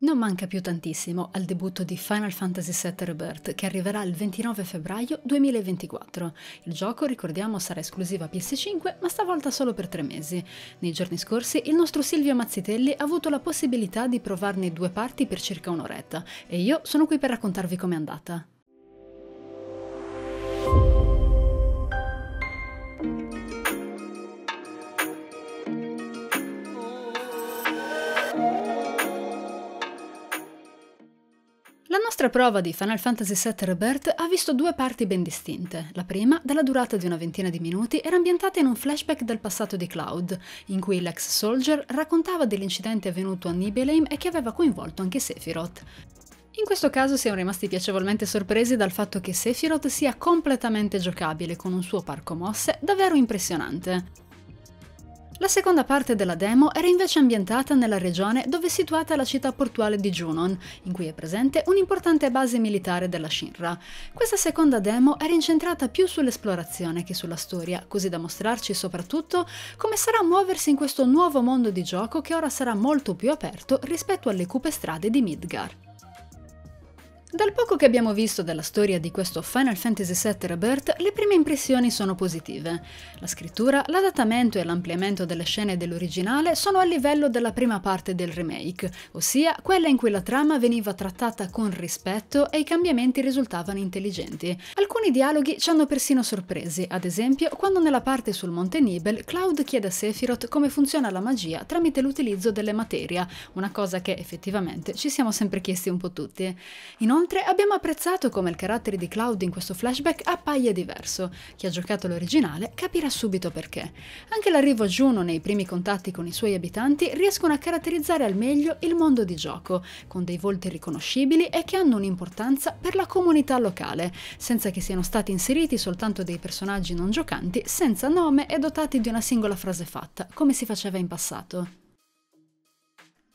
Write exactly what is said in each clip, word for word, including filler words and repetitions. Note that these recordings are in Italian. Non manca più tantissimo al debutto di Final Fantasy sette Rebirth, che arriverà il ventinove febbraio duemilaventiquattro. Il gioco, ricordiamo, sarà esclusiva P S cinque, ma stavolta solo per tre mesi. Nei giorni scorsi il nostro Silvio Mazzitelli ha avuto la possibilità di provarne due parti per circa un'oretta, e io sono qui per raccontarvi com'è andata. La nostra prova di Final Fantasy sette Rebirth ha visto due parti ben distinte. La prima, dalla durata di una ventina di minuti, era ambientata in un flashback del passato di Cloud, in cui l'ex soldier raccontava dell'incidente avvenuto a Nibelheim e che aveva coinvolto anche Sephiroth. In questo caso siamo rimasti piacevolmente sorpresi dal fatto che Sephiroth sia completamente giocabile, con un suo parco mosse davvero impressionante. La seconda parte della demo era invece ambientata nella regione dove è situata la città portuale di Junon, in cui è presente un'importante base militare della Shinra. Questa seconda demo era incentrata più sull'esplorazione che sulla storia, così da mostrarci soprattutto come sarà muoversi in questo nuovo mondo di gioco che ora sarà molto più aperto rispetto alle cupe strade di Midgar. Dal poco che abbiamo visto della storia di questo Final Fantasy sette Rebirth, le prime impressioni sono positive. La scrittura, l'adattamento e l'ampliamento delle scene dell'originale sono a livello della prima parte del remake, ossia quella in cui la trama veniva trattata con rispetto e i cambiamenti risultavano intelligenti. Alcuni dialoghi ci hanno persino sorpresi, ad esempio quando nella parte sul Monte Nibel Cloud chiede a Sephiroth come funziona la magia tramite l'utilizzo delle materia, una cosa che effettivamente ci siamo sempre chiesti un po' tutti. Inoltre, Inoltre abbiamo apprezzato come il carattere di Cloud in questo flashback appaia diverso. Chi ha giocato l'originale capirà subito perché. Anche l'arrivo a Juno nei primi contatti con i suoi abitanti riescono a caratterizzare al meglio il mondo di gioco, con dei volti riconoscibili e che hanno un'importanza per la comunità locale, senza che siano stati inseriti soltanto dei personaggi non giocanti senza nome e dotati di una singola frase fatta, come si faceva in passato.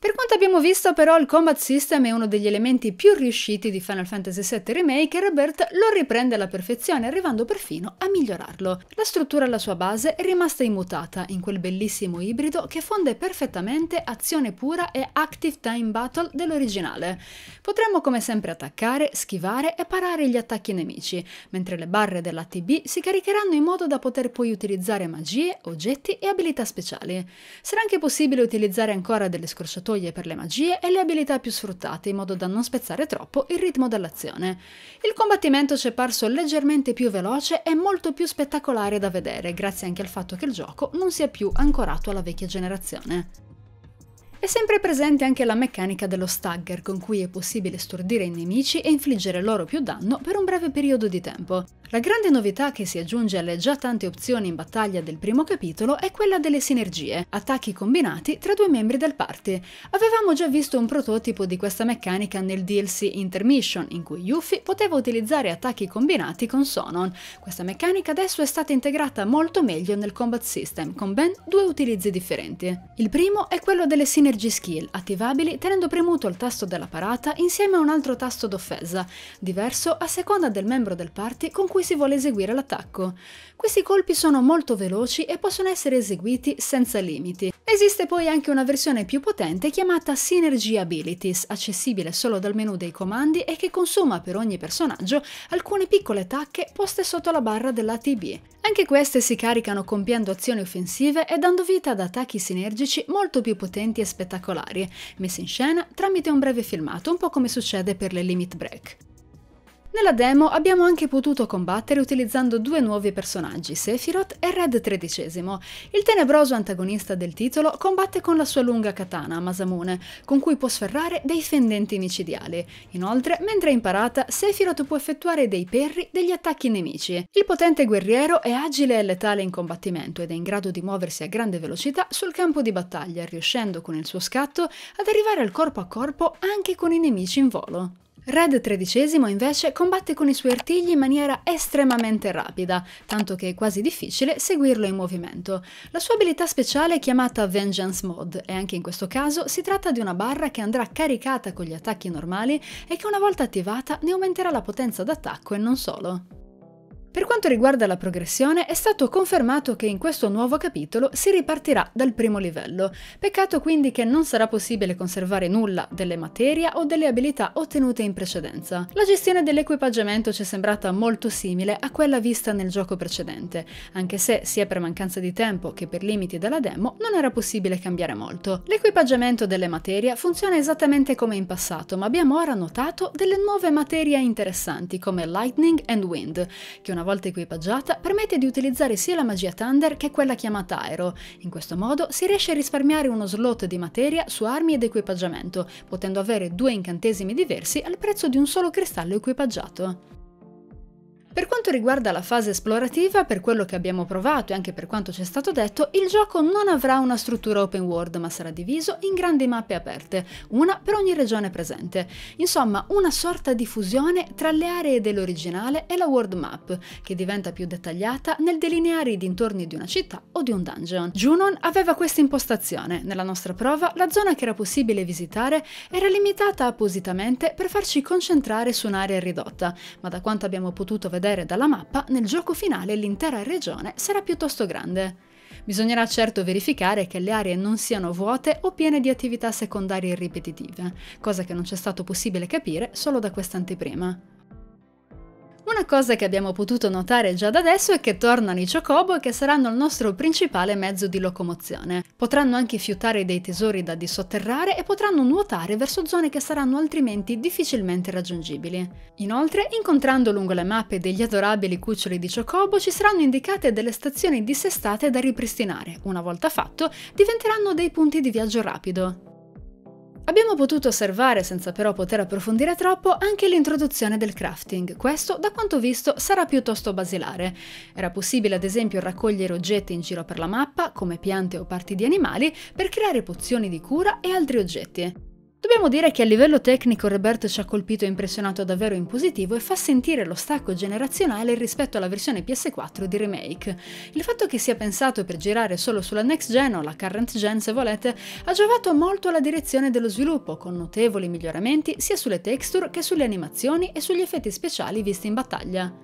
Per quanto abbiamo visto però, il combat system è uno degli elementi più riusciti di Final Fantasy sette Remake e Rebirth lo riprende alla perfezione, arrivando perfino a migliorarlo. La struttura alla sua base è rimasta immutata in quel bellissimo ibrido che fonde perfettamente azione pura e active time battle dell'originale. Potremmo come sempre attaccare, schivare e parare gli attacchi nemici, mentre le barre dell'A T B si caricheranno in modo da poter poi utilizzare magie, oggetti e abilità speciali. Sarà anche possibile utilizzare ancora delle scorciatoie per le magie e le abilità più sfruttate, in modo da non spezzare troppo il ritmo dell'azione. Il combattimento ci è parso leggermente più veloce e molto più spettacolare da vedere, grazie anche al fatto che il gioco non sia più ancorato alla vecchia generazione. È sempre presente anche la meccanica dello stagger, con cui è possibile stordire i nemici e infliggere loro più danno per un breve periodo di tempo. La grande novità che si aggiunge alle già tante opzioni in battaglia del primo capitolo è quella delle sinergie, attacchi combinati tra due membri del party. Avevamo già visto un prototipo di questa meccanica nel D L C Intermission, in cui Yuffie poteva utilizzare attacchi combinati con Sonon. Questa meccanica adesso è stata integrata molto meglio nel combat system, con ben due utilizzi differenti. Il primo è quello delle sinergie skill, attivabili tenendo premuto il tasto della parata insieme a un altro tasto d'offesa, diverso a seconda del membro del party con cui si vuole eseguire l'attacco. Questi colpi sono molto veloci e possono essere eseguiti senza limiti. Esiste poi anche una versione più potente chiamata Synergy Abilities, accessibile solo dal menu dei comandi e che consuma per ogni personaggio alcune piccole tacche poste sotto la barra dell'A T B. Anche queste si caricano compiendo azioni offensive e dando vita ad attacchi sinergici molto più potenti e spettacolari, messi in scena tramite un breve filmato, un po' come succede per le limit break. Nella demo abbiamo anche potuto combattere utilizzando due nuovi personaggi, Sephiroth e Red tredicesimo. Il tenebroso antagonista del titolo combatte con la sua lunga katana, Masamune, con cui può sferrare dei fendenti micidiali. Inoltre, mentre è in parata, Sephiroth può effettuare dei parry degli attacchi nemici. Il potente guerriero è agile e letale in combattimento ed è in grado di muoversi a grande velocità sul campo di battaglia, riuscendo con il suo scatto ad arrivare al corpo a corpo anche con i nemici in volo. Red tredicesimo invece combatte con i suoi artigli in maniera estremamente rapida, tanto che è quasi difficile seguirlo in movimento. La sua abilità speciale è chiamata Vengeance Mode e anche in questo caso si tratta di una barra che andrà caricata con gli attacchi normali e che una volta attivata ne aumenterà la potenza d'attacco e non solo. Per quanto riguarda la progressione, è stato confermato che in questo nuovo capitolo si ripartirà dal primo livello. Peccato quindi che non sarà possibile conservare nulla delle materia o delle abilità ottenute in precedenza. La gestione dell'equipaggiamento ci è sembrata molto simile a quella vista nel gioco precedente, anche se sia per mancanza di tempo che per limiti della demo non era possibile cambiare molto. L'equipaggiamento delle materia funziona esattamente come in passato, ma abbiamo ora notato delle nuove materie interessanti come Lightning and Wind, che una volta equipaggiata permette di utilizzare sia la magia Thunder che quella chiamata Aero. In questo modo si riesce a risparmiare uno slot di materia su armi ed equipaggiamento, potendo avere due incantesimi diversi al prezzo di un solo cristallo equipaggiato. Per quanto riguarda la fase esplorativa, per quello che abbiamo provato e anche per quanto ci è stato detto, il gioco non avrà una struttura open world, ma sarà diviso in grandi mappe aperte, una per ogni regione presente. Insomma, una sorta di fusione tra le aree dell'originale e la world map, che diventa più dettagliata nel delineare i dintorni di una città o di un dungeon. Junon aveva questa impostazione. Nella nostra prova, la zona che era possibile visitare era limitata appositamente per farci concentrare su un'area ridotta, ma da quanto abbiamo potuto vedere dalla mappa, nel gioco finale l'intera regione sarà piuttosto grande. Bisognerà certo verificare che le aree non siano vuote o piene di attività secondarie ripetitive, cosa che non c'è stato possibile capire solo da quest'anteprima. Una cosa che abbiamo potuto notare già da adesso è che tornano i Chocobo, che saranno il nostro principale mezzo di locomozione. Potranno anche fiutare dei tesori da dissotterrare e potranno nuotare verso zone che saranno altrimenti difficilmente raggiungibili. Inoltre, incontrando lungo le mappe degli adorabili cuccioli di Chocobo, ci saranno indicate delle stazioni dissestate da ripristinare. Una volta fatto, diventeranno dei punti di viaggio rapido. Abbiamo potuto osservare, senza però poter approfondire troppo, anche l'introduzione del crafting. Questo, da quanto visto, sarà piuttosto basilare. Era possibile ad esempio raccogliere oggetti in giro per la mappa, come piante o parti di animali, per creare pozioni di cura e altri oggetti. Dobbiamo dire che a livello tecnico Rebirth ci ha colpito e impressionato davvero in positivo e fa sentire lo stacco generazionale rispetto alla versione P S quattro di Remake. Il fatto che sia pensato per girare solo sulla next gen o la current gen se volete, ha giovato molto alla direzione dello sviluppo, con notevoli miglioramenti sia sulle texture che sulle animazioni e sugli effetti speciali visti in battaglia.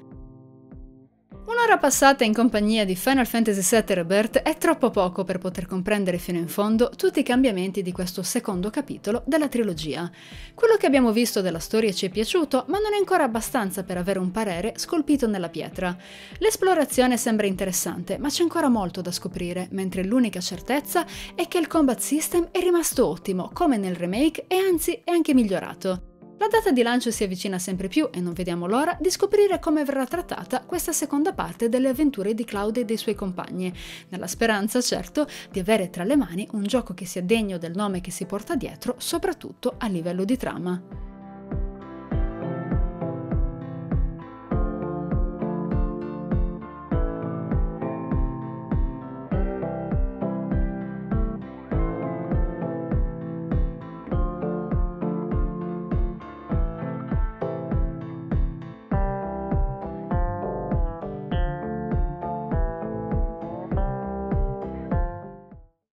Un'ora passata in compagnia di Final Fantasy sette Rebirth è troppo poco per poter comprendere fino in fondo tutti i cambiamenti di questo secondo capitolo della trilogia. Quello che abbiamo visto della storia ci è piaciuto, ma non è ancora abbastanza per avere un parere scolpito nella pietra. L'esplorazione sembra interessante, ma c'è ancora molto da scoprire, mentre l'unica certezza è che il combat system è rimasto ottimo, come nel remake, e anzi è anche migliorato. La data di lancio si avvicina sempre più e non vediamo l'ora di scoprire come verrà trattata questa seconda parte delle avventure di Cloud e dei suoi compagni, nella speranza, certo, di avere tra le mani un gioco che sia degno del nome che si porta dietro, soprattutto a livello di trama.